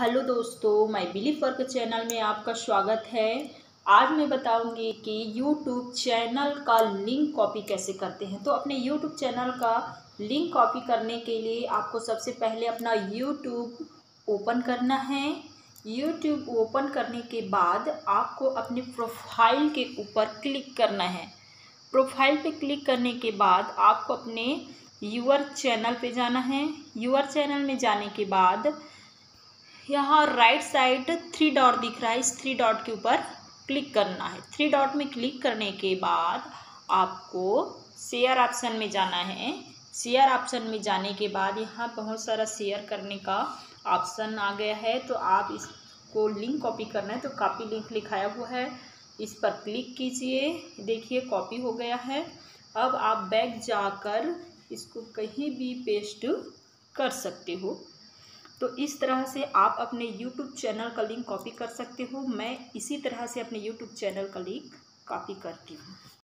Hello दोस्तों, my belief work channel में आपका स्वागत है। आज मैं बताऊंगी कि YouTube चैनल का लिंक कॉपी कैसे करते हैं। तो अपने YouTube चैनल का लिंक कॉपी करने के लिए आपको सबसे पहले अपना YouTube ओपन करना है। YouTube ओपन करने के बाद आपको अपने प्रोफाइल के ऊपर क्लिक करना है। प्रोफाइल पे क्लिक करने के बाद आपको अपने यूअर चैनल पे जाना है। यूअर चैनल में जाने के बाद यहाँ राइट साइड थ्री डॉट दिख रहा है, इस थ्री डॉट के ऊपर क्लिक करना है। थ्री डॉट में क्लिक करने के बाद आपको शेयर ऑप्शन में जाना है। शेयर ऑप्शन में जाने के बाद यहाँ बहुत सारा शेयर करने का ऑप्शन आ गया है। तो आप इसको लिंक कॉपी करना है, तो कॉपी लिंक लिखाया हुआ है, इस पर क्लिक कीजिए। देखिए कॉपी हो गया है। अब आप बैक जाकर इसको कहीं भी पेस्ट कर सकते हो। तो इस तरह से आप अपने YouTube चैनल का लिंक कॉपी कर सकते हो। मैं इसी तरह से अपने YouTube चैनल का लिंक कॉपी करती हूँ।